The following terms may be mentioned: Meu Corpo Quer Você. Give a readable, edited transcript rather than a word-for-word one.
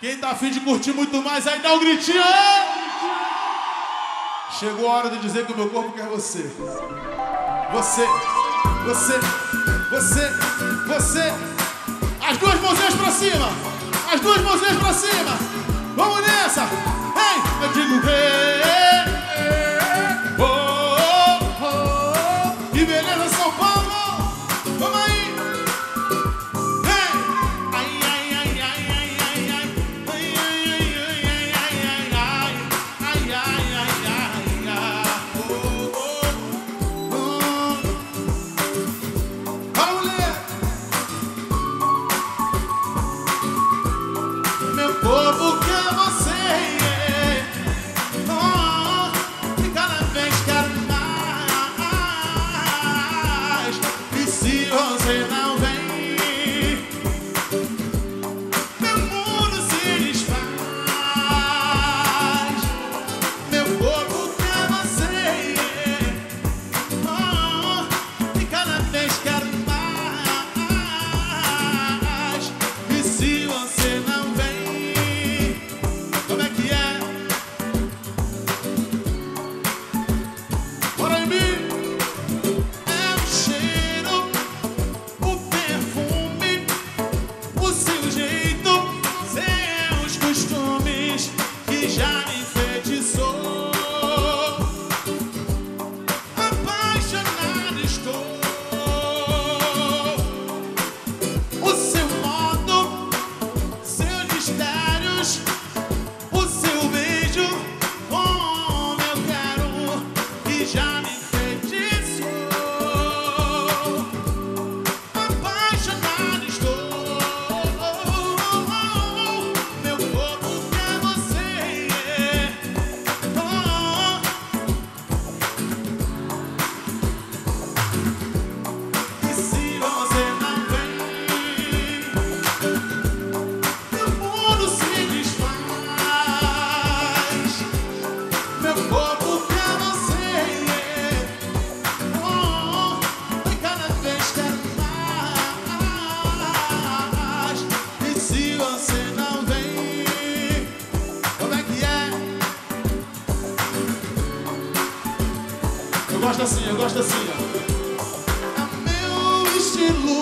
Quem tá afim de curtir muito mais aí dá um gritinho, é? Chegou a hora de dizer que o meu corpo quer você. Você, você, você, você. As duas mãozinhas pra cima. As duas mãozinhas pra cima. Vamos nessa. Ei, eu digo hey, oh, oh, oh. Que beleza, São Paulo. Vamos aí. Eu gosto assim, ó. É meu estilo.